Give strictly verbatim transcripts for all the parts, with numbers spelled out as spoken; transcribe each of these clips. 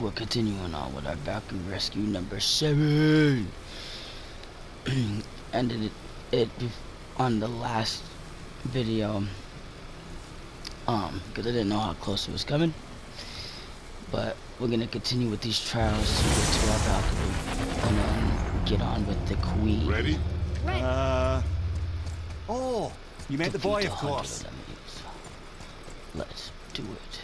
We're continuing on with our Valkyrie rescue number seven. Ended it, it on the last video, um, because I didn't know how close it was coming. But we're gonna continue with these trials to get to our Valkyrie and then get on with the Queen. Ready? Uh, oh, you met the boy, of course. Of Let's do it.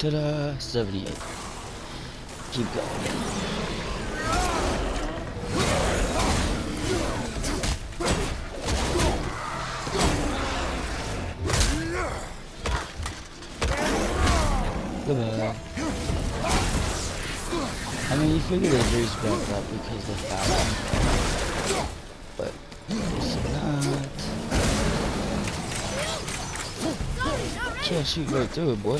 Ta-da! seventy-eight. Keep going. Hopefully the river's back up because the fountain. But it's not. Can't shoot right through it, boy.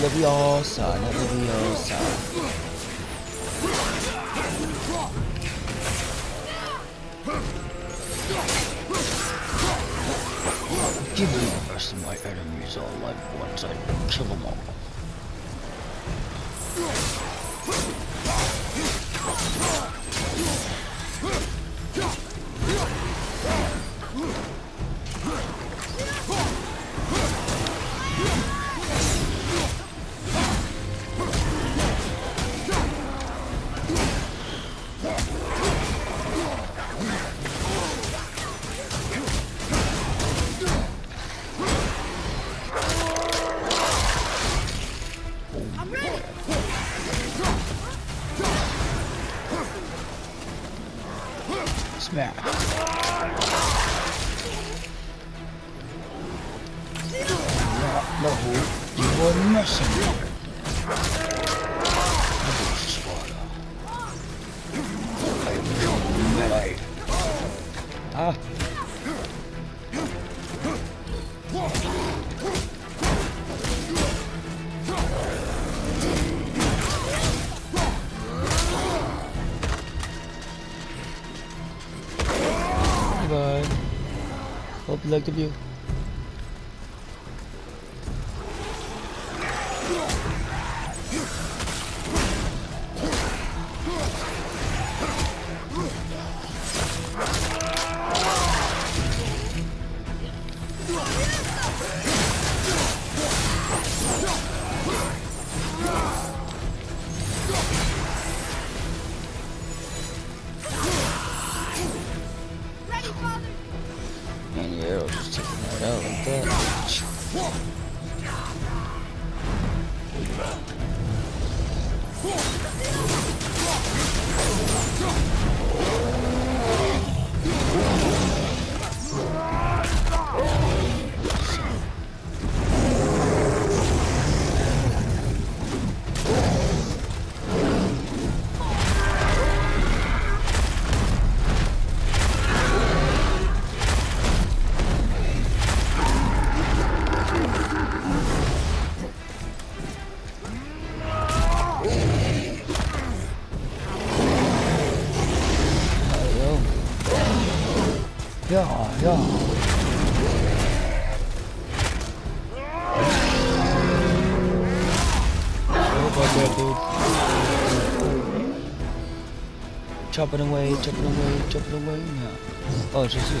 Leviosa, Leviosa. Give me the rest of my enemies all at once, I will kill them all. Hope you like the view. Whoa! Chop it away, chop it away, chop it away now. Oh, it's just you.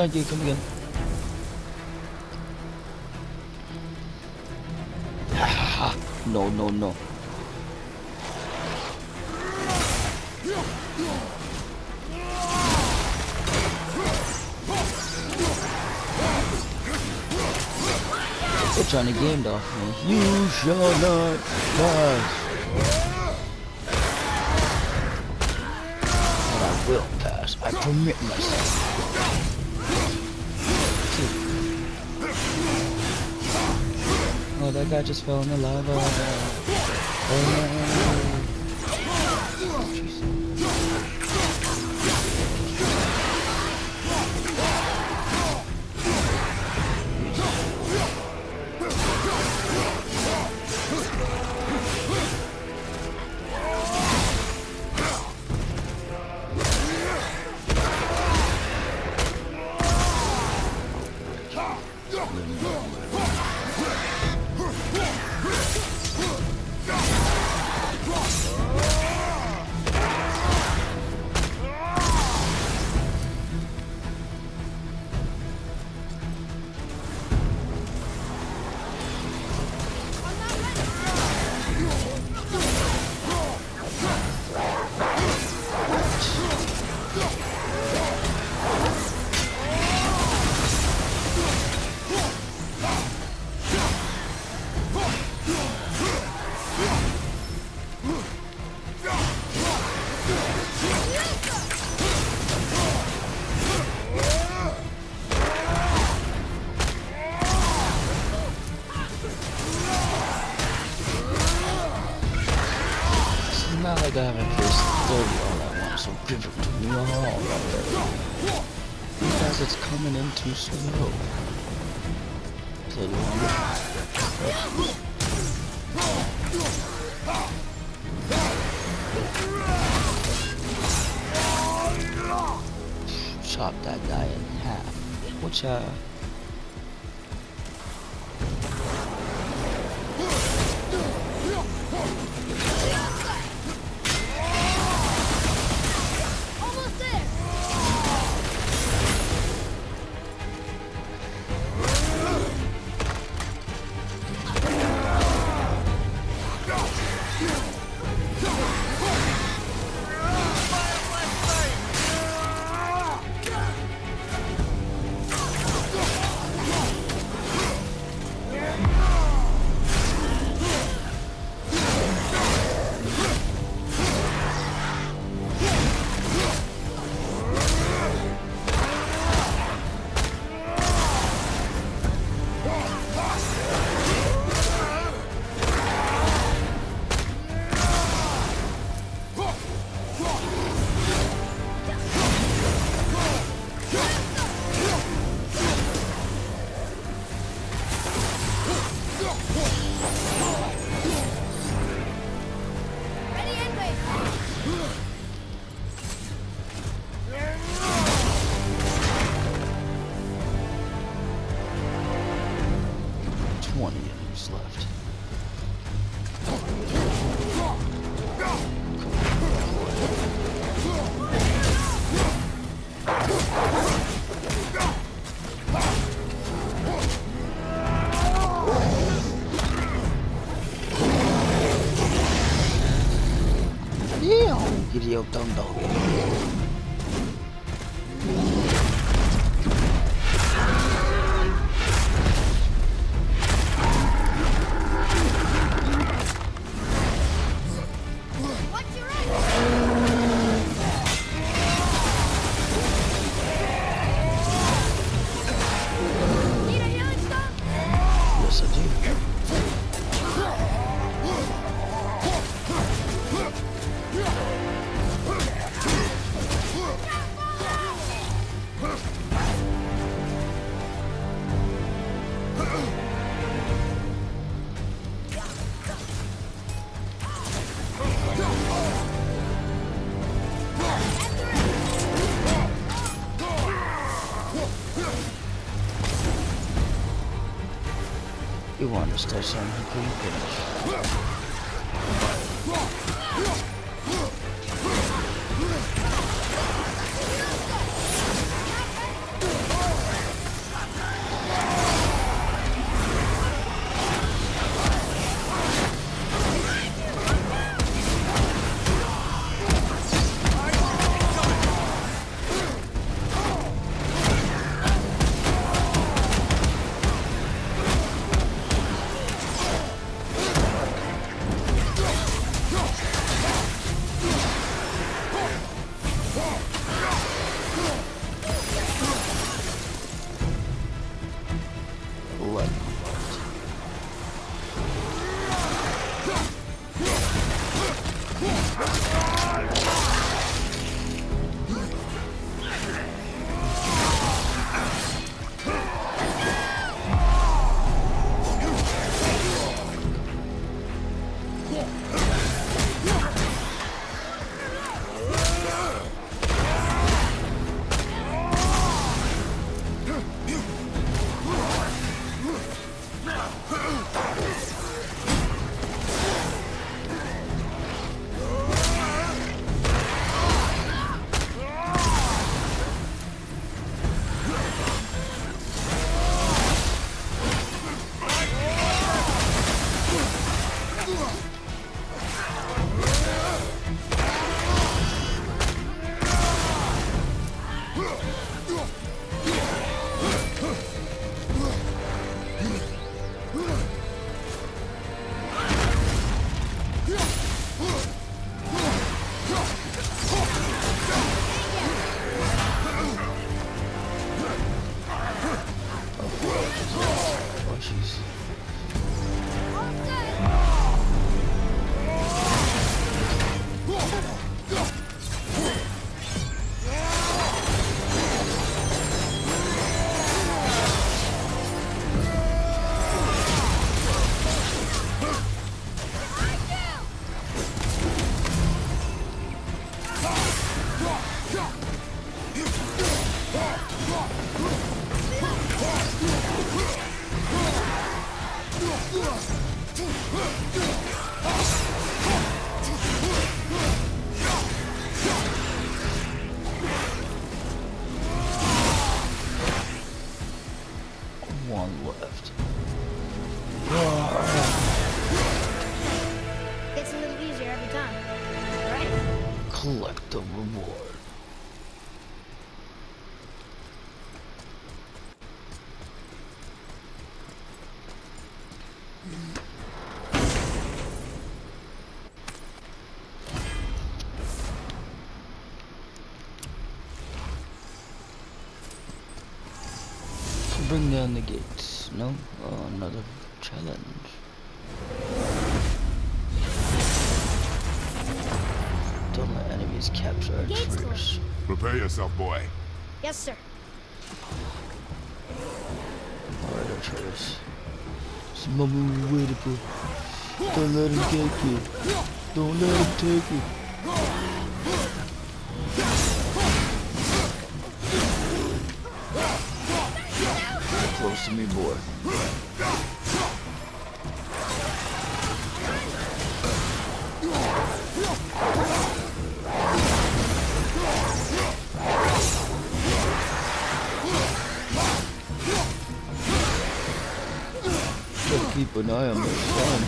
Thank you, come again. No, no, no. They're trying to game dog me. You shall not pass. But I will pass. I permit myself. Oh, that guy just fell in the lava. Too slow. So long. Chop that guy in half. Which uh Gideo Dumbo. What's your right? Need a healing stone? Yes, I do. You want us to send the green fish? One left. Gets a little easier every time, right? Collect the reward. Bring down the gates. No? Oh, another challenge. Until my enemies capture our troops. Prepare yourself, boy. Yes, sir. Alright, our troops. Someone will wait for you. Don't let him take you. Don't let him take you. Close to me, boy. Gotta keep an eye on my son.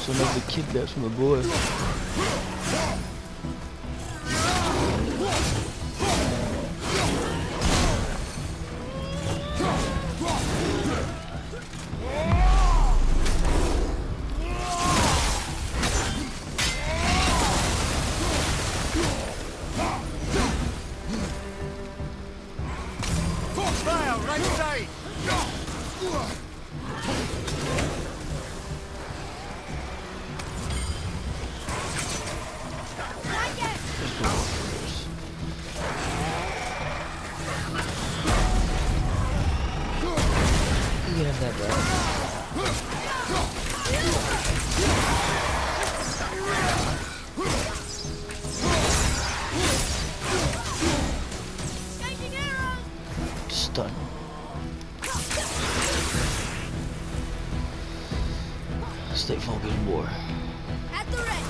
So another kid, that's my boy. retorno. Stay focused, war. At the ready.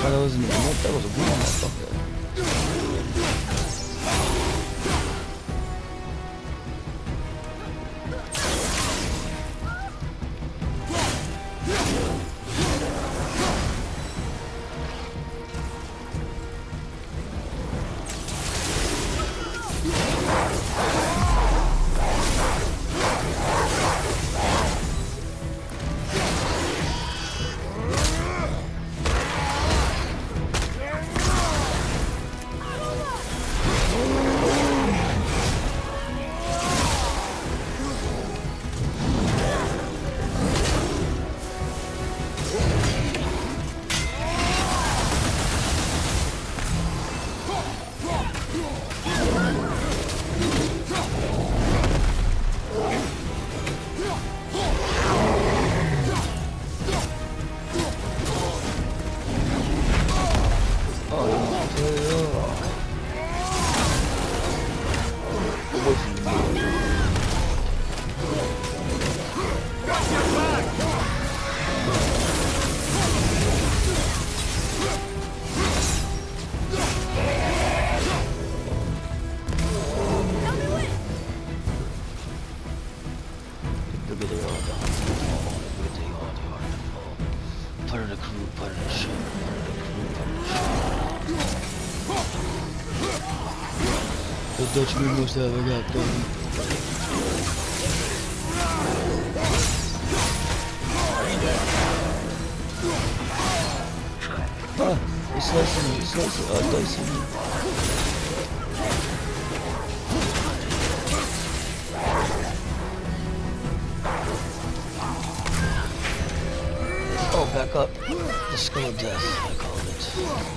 That was me. That was a good motherfucker. Dutch we must have a got done. Ah, it's slicing me, it's slicing me, oh, dicing me. Oh, back up. The skull of death, I called it.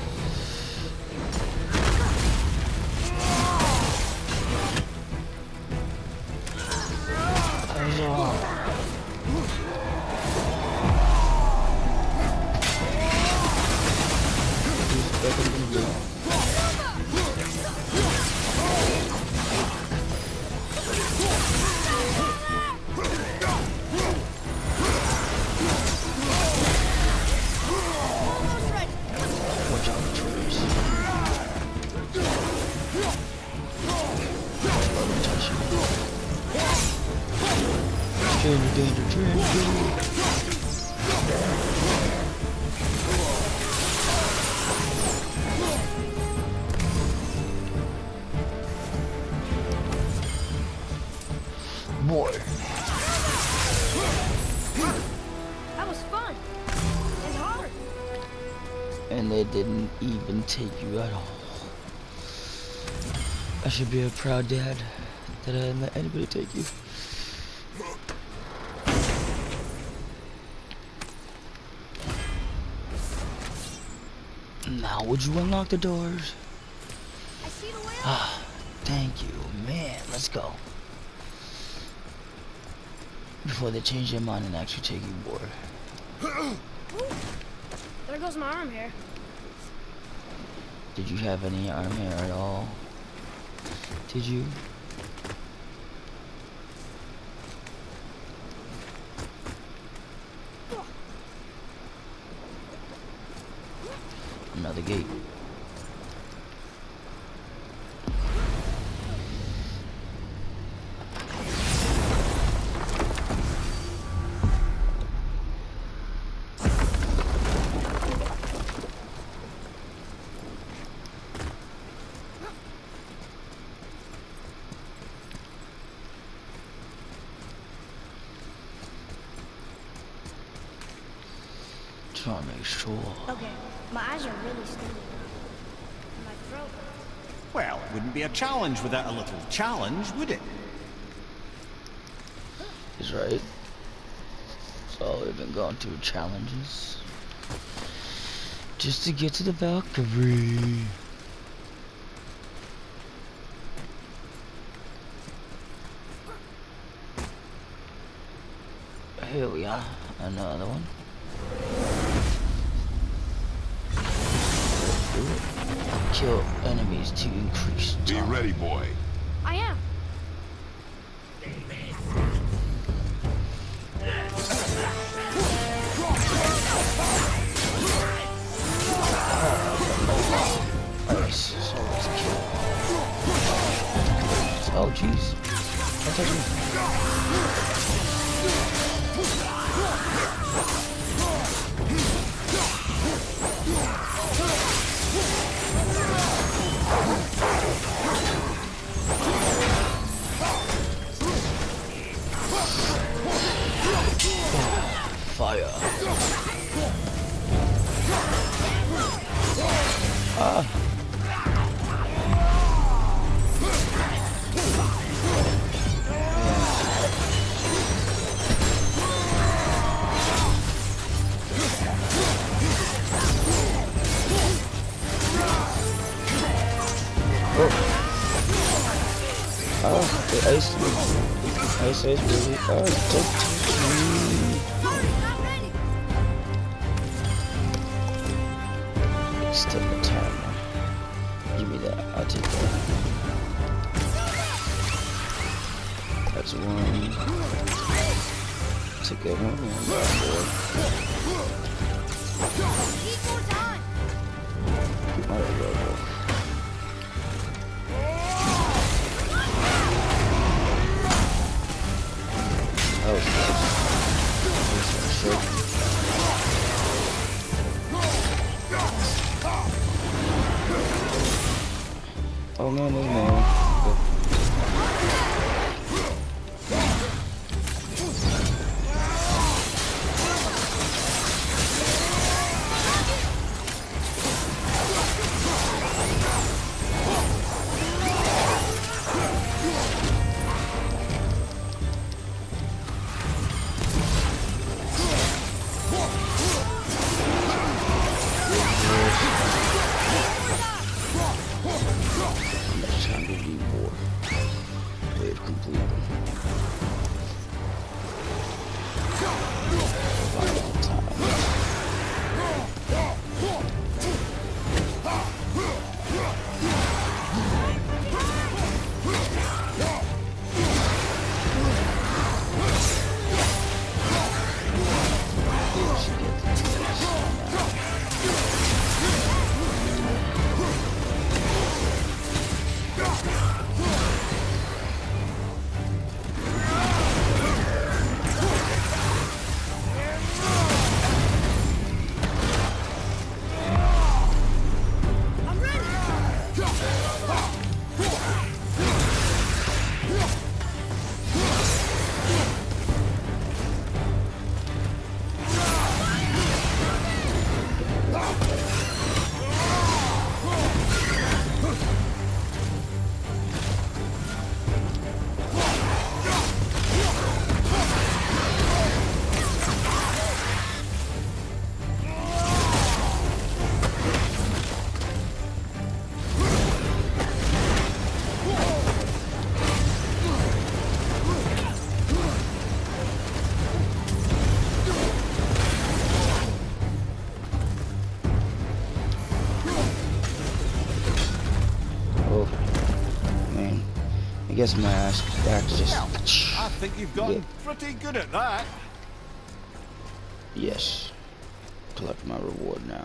Didn't even take you at all. I should be a proud dad that I didn't let anybody take you. Now would you unlock the doors? I see the way. Ah, thank you, man. Let's go. Before they change their mind and actually take you board. There goes my arm here. Did you have any arm hair at all? Did you? Another gate. Sure. Okay, my eyes are really stinging. My throat. Well, it wouldn't be a challenge without a little challenge, would it? He's right. So we've been going through challenges just to get to the Valkyrie. Here we are, another one. your enemies to increase. Be ready, boy. I am. Nice. So let's kill. Oh, jeez. That's actually... Fire. Ah. Ice, ice, ice, really. Oh, don't touch me. Extend the timer. Give me that. I'll take that. That's one. Take that one. One more. Alright, go, go. Oh, shit. Oh, no, no, no. I guess my ass is just. I think you've gotten yeah. pretty good at that. Yes. Collect my reward now.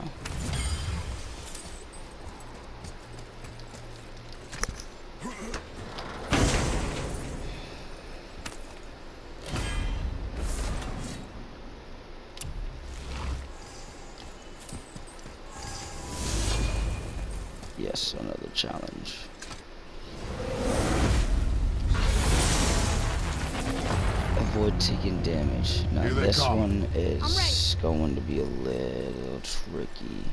Yes, another challenge. Taking damage. Now this one is going to be a little tricky.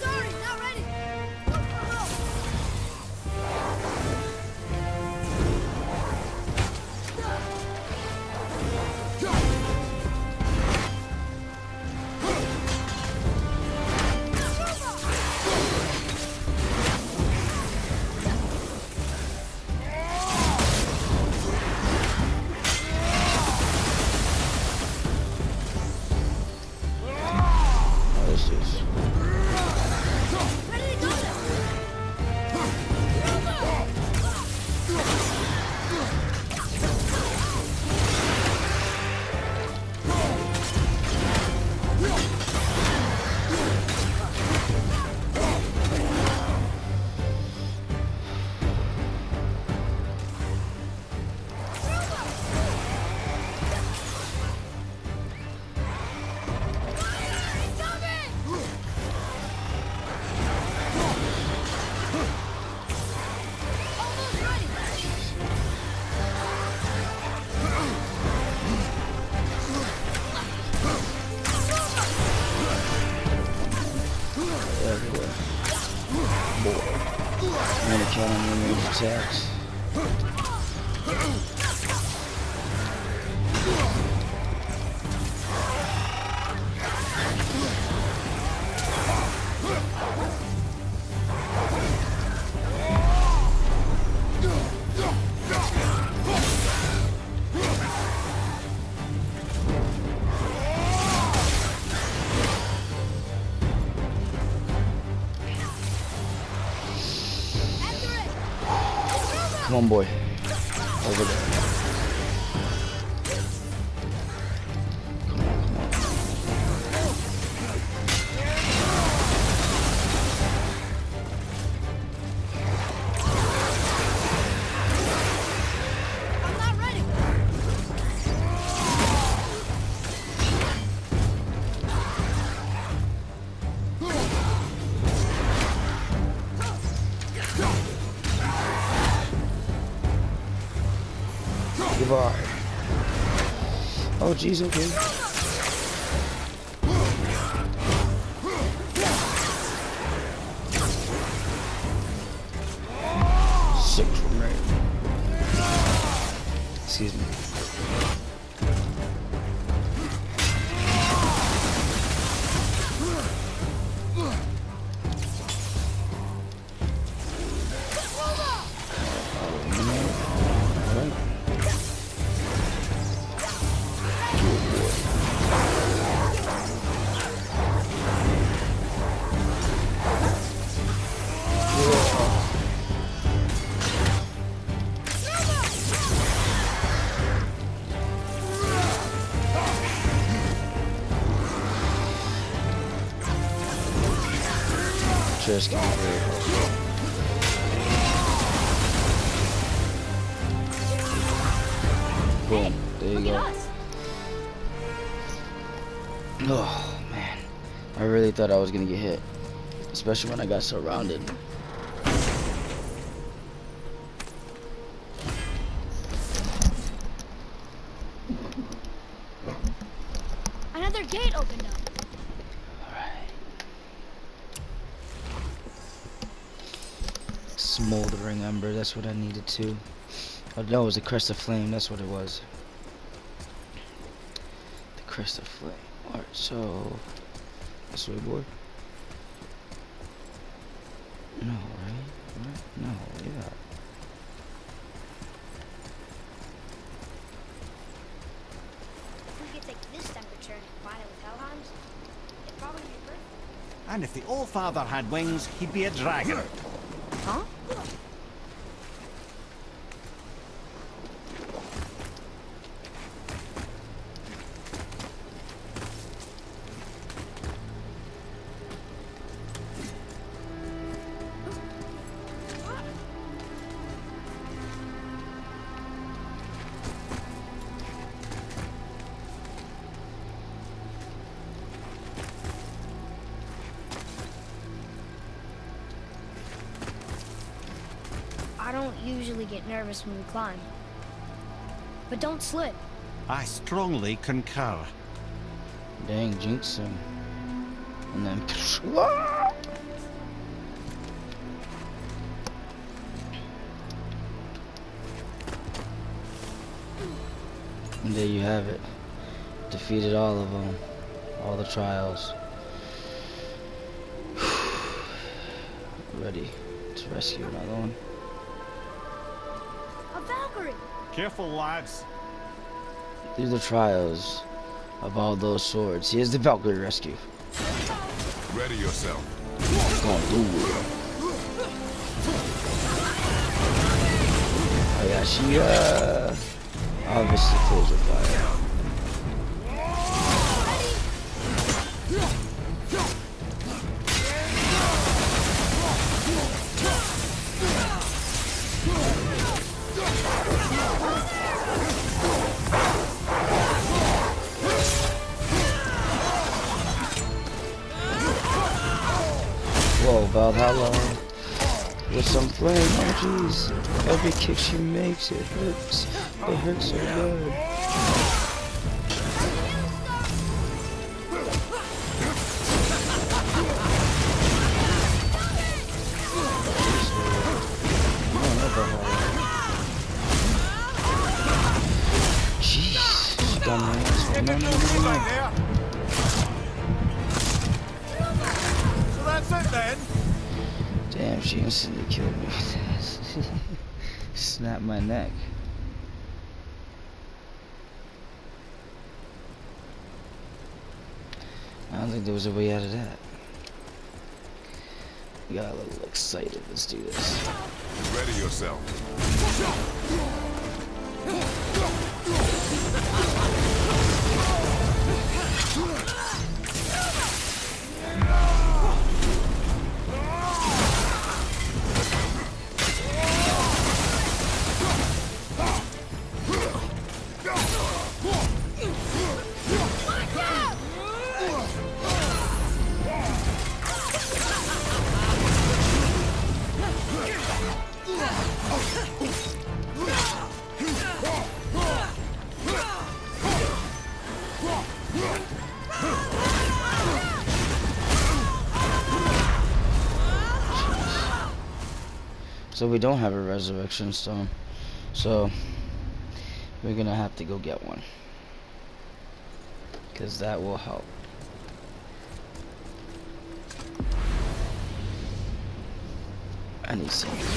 Sorry, not ready. kill him when he attacks. Come on, boy. Over there. Come on, come on. I'm not ready. Goodbye. Oh, geez, okay. Six remain. Excuse me. Just got very close. Boom. There you go. Oh, man. I really thought I was going to get hit. Especially when I got surrounded. Another gate opened up. Smoldering ember, that's what I needed to. Oh no, it was the crest of flame, that's what it was. The crest of flame. Alright, so this way, boy. No, right? Right? No, yeah. If we could take this temperature and combine it with Helheim's, it'd probably be perfect. And if the Allfather had wings, he'd be a dragon. Huh? I don't usually get nervous when we climb, but don't slip. I strongly concur. Dang, jinx him. And then... and there you have it. Defeated all of them. All the trials. Ready to rescue another one. Careful, lads. Through the trials of all those swords, here's the Valkyrie rescue. Ready yourself. Oh yeah, she uh, obviously pulls a fire. Whoa, Valhalla with some flame. Oh jeez, every kick she makes, it hurts. It hurts so good. No, no, no, no, no. That's it then. Damn, she instantly killed me with that. Snapped my neck. I don't think there was a way out of that. We got a little excited. Let's do this. Ready yourself. So we don't have a resurrection stone, so we're gonna have to go get one, because that will help. I need Sindri.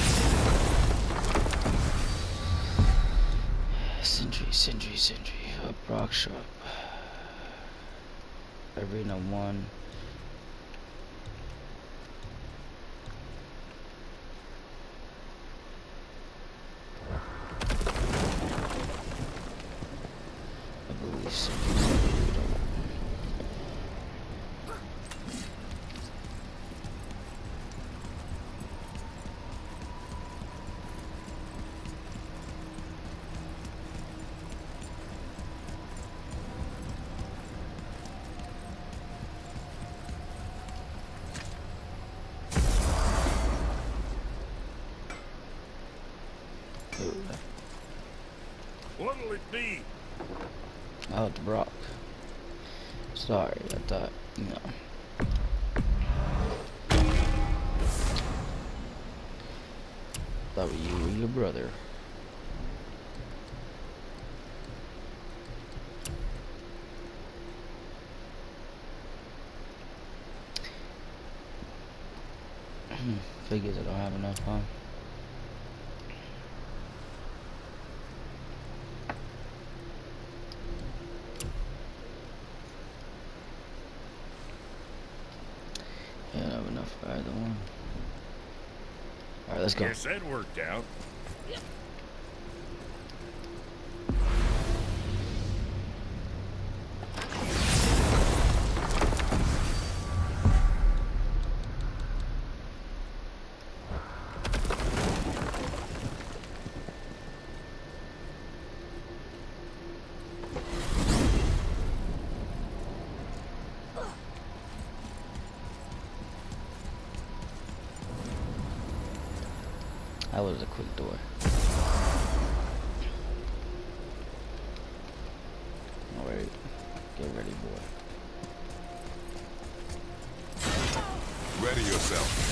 Sindri, Sindri, Sindri. A Brock shop. Arena one. What'll it be? Oh, the Brock. Sorry, I thought, you know. Thought you and your brother. Figures I don't have enough, huh? Let's go. Yes, that worked out. Yep. That was a quick door. Alright, get ready, boy. Ready yourself.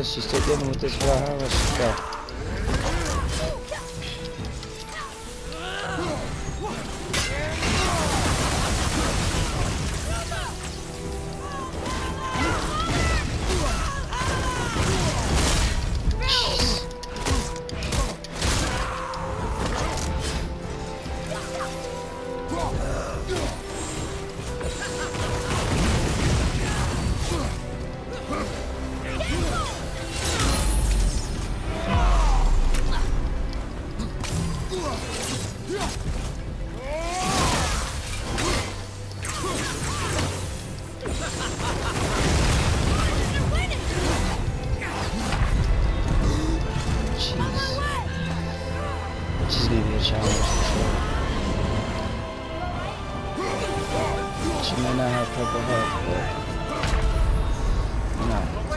She's still dealing with this Valhalla stuff. Oh! she may not have purple heart,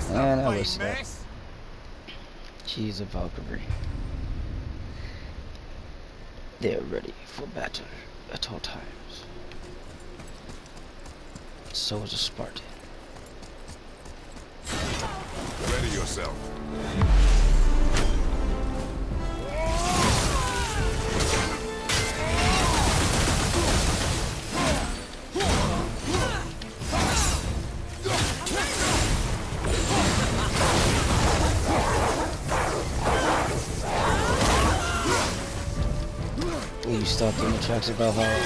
but no. And I wish that. She's a Valkyrie. They're ready for battle at all times. So is a Spartan. Ready yourself. You stopped in the tracks of Valhalla.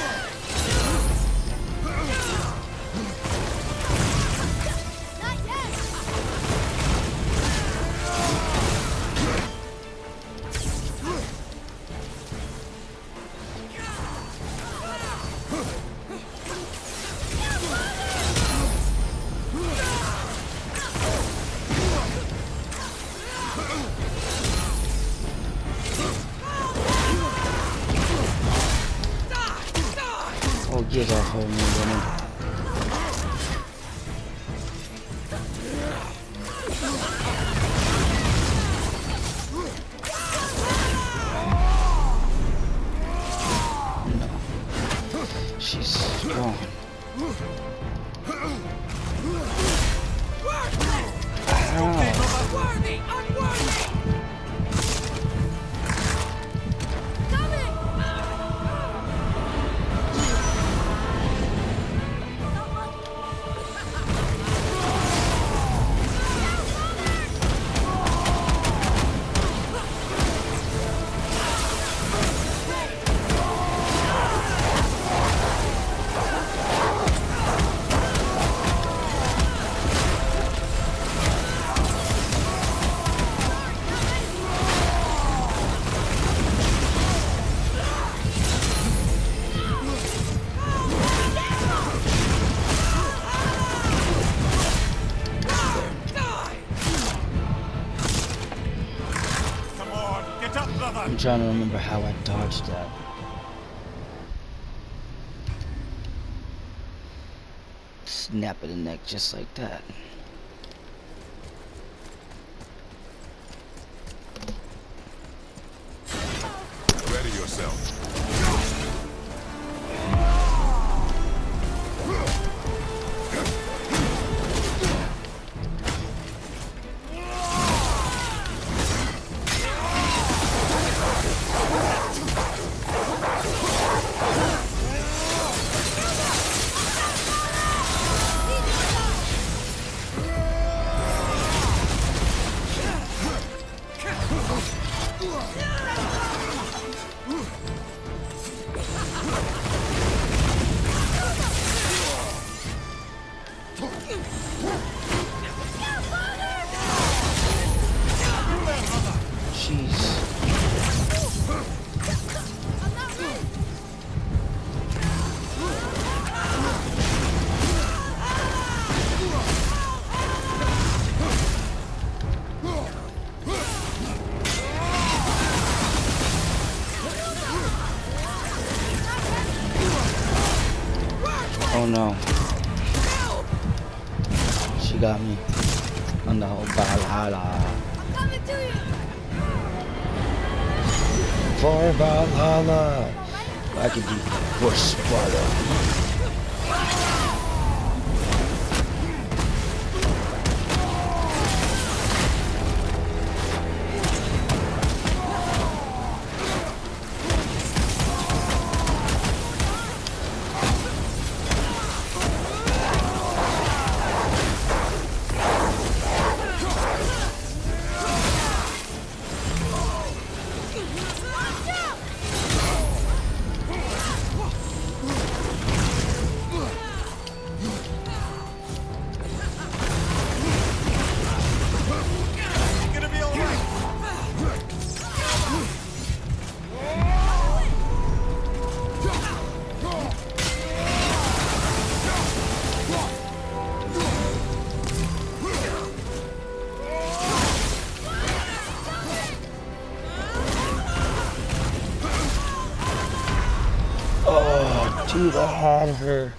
Get off home, woman. I'm trying to remember how I dodged that. Snap of the neck just like that. Ready yourself. Oh no. She got me. On the whole Valhalla. I'm coming to you. For Valhalla. I could be for Sparta. Dude, I had her.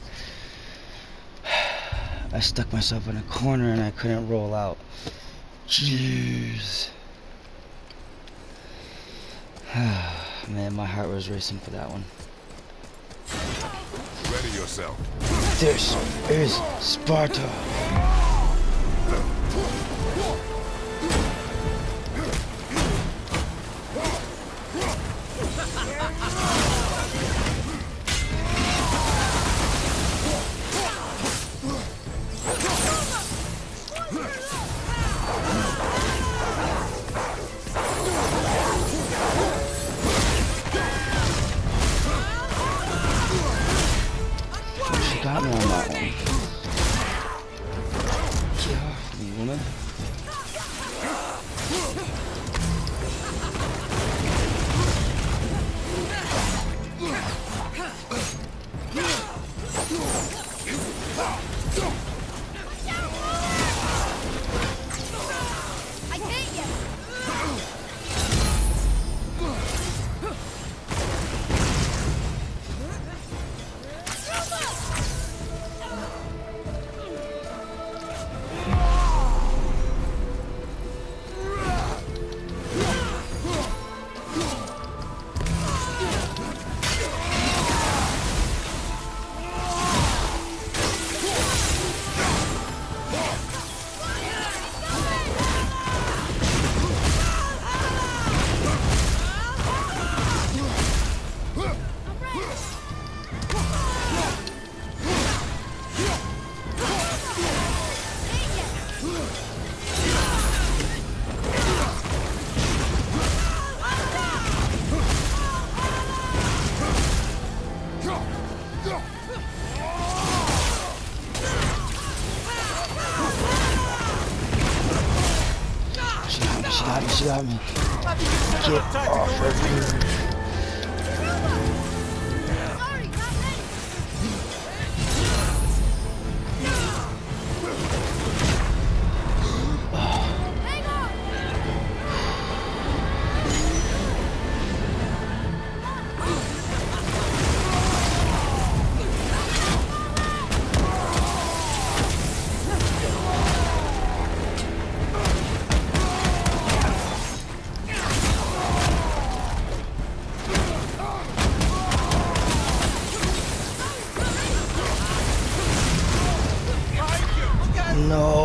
I stuck myself in a corner and I couldn't roll out. Jeez. Man, my heart was racing for that one. Ready yourself. This is Sparta. Get off of man.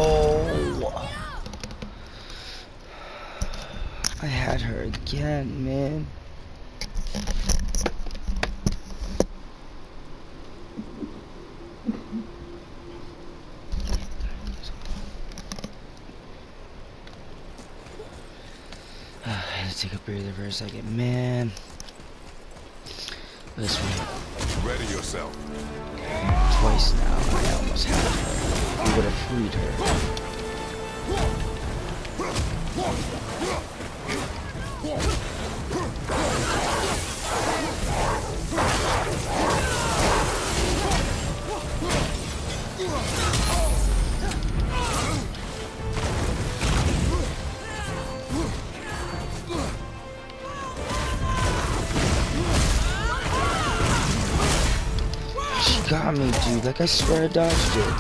I had to take a breather for a second, man. This one. Ready yourself. Twice now, I almost had her. I would have freed her. She got me, dude. Like, I swear I dodged it.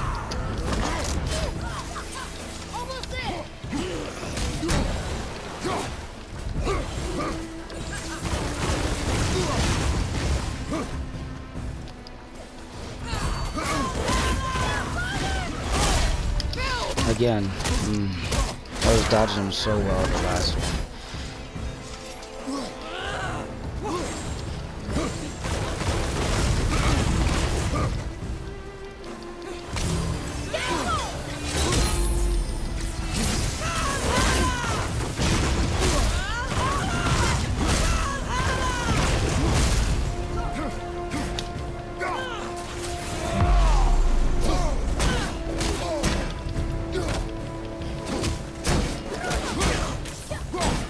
Again, mm, I was dodging him so well the last one. Go!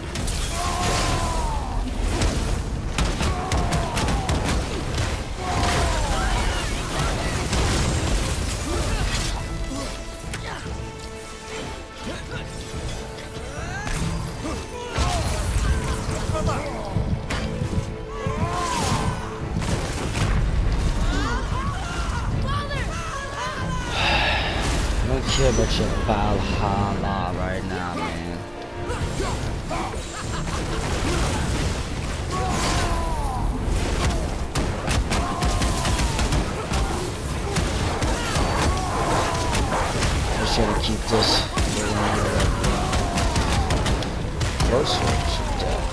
can't chill but your Valhalla right now, man. Just try to keep this closer to death.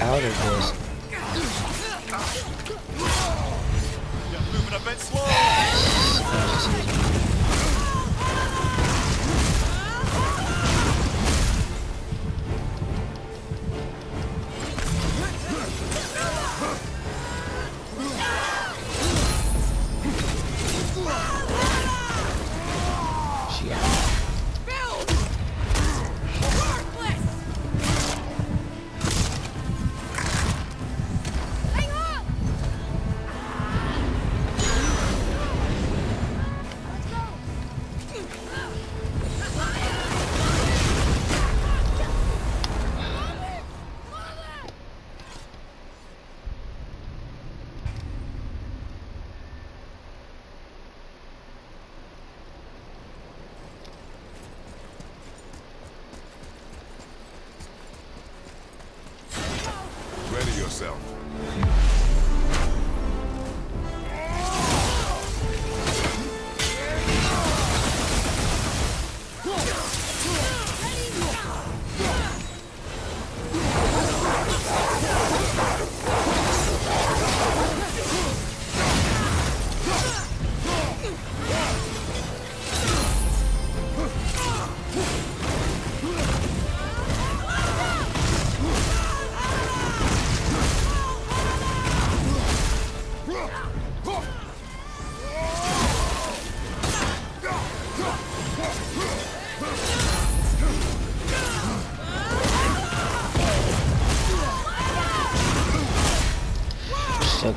Out of this. You're moving a bit slow.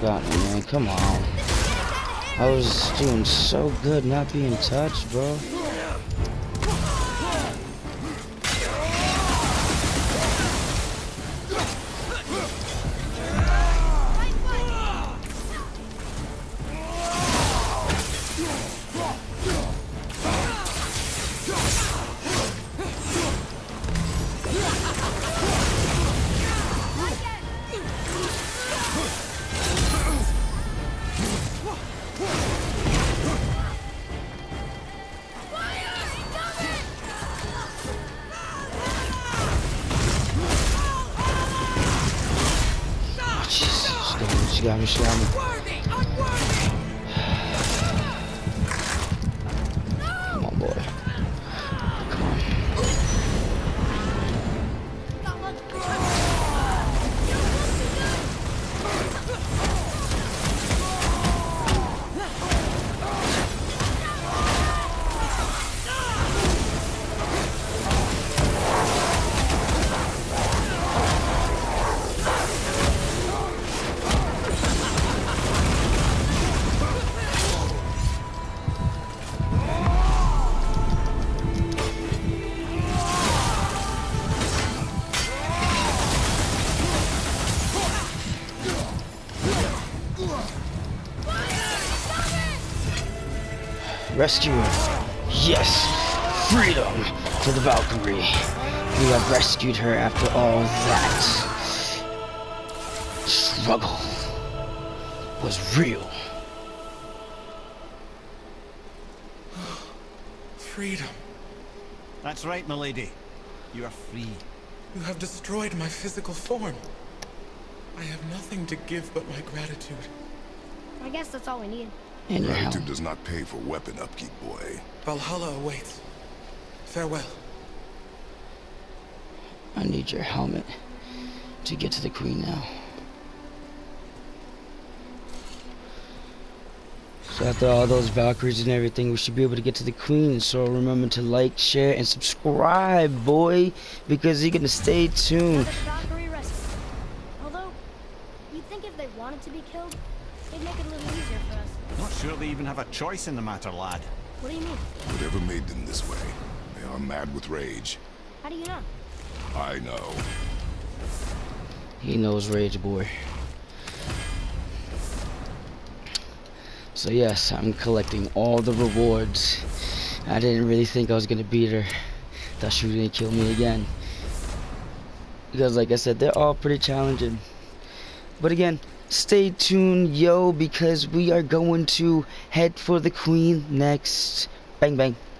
Got me, man. Come on. I was doing so good not being touched, bro. She got me, she got me. Come on, boy. Come on. Rescue. Yes! Freedom for the Valkyrie. We have rescued her after all that struggle was real. Freedom. That's right, milady. You are free. You have destroyed my physical form. I have nothing to give but my gratitude. I guess that's all we need. And gratitude does not pay for weapon upkeep, boy. Valhalla awaits. Farewell. I need your helmet to get to the queen now. So after all those Valkyries and everything, we should be able to get to the queen. So remember to like, share, and subscribe, boy, because you're gonna stay tuned. Although, you'd think if they wanted to be killed, they'd make it a little easier for us. Not sure they even have a choice in the matter, lad. What do you mean? Whatever made them this way, they are mad with rage. How do you know? I know. He knows rage, boy. So yes, I'm collecting all the rewards. I didn't really think I was gonna beat her. Thought she was gonna kill me again. Because like I said, they're all pretty challenging. But again, stay tuned, yo, because we are going to head for the queen next. Bang, bang.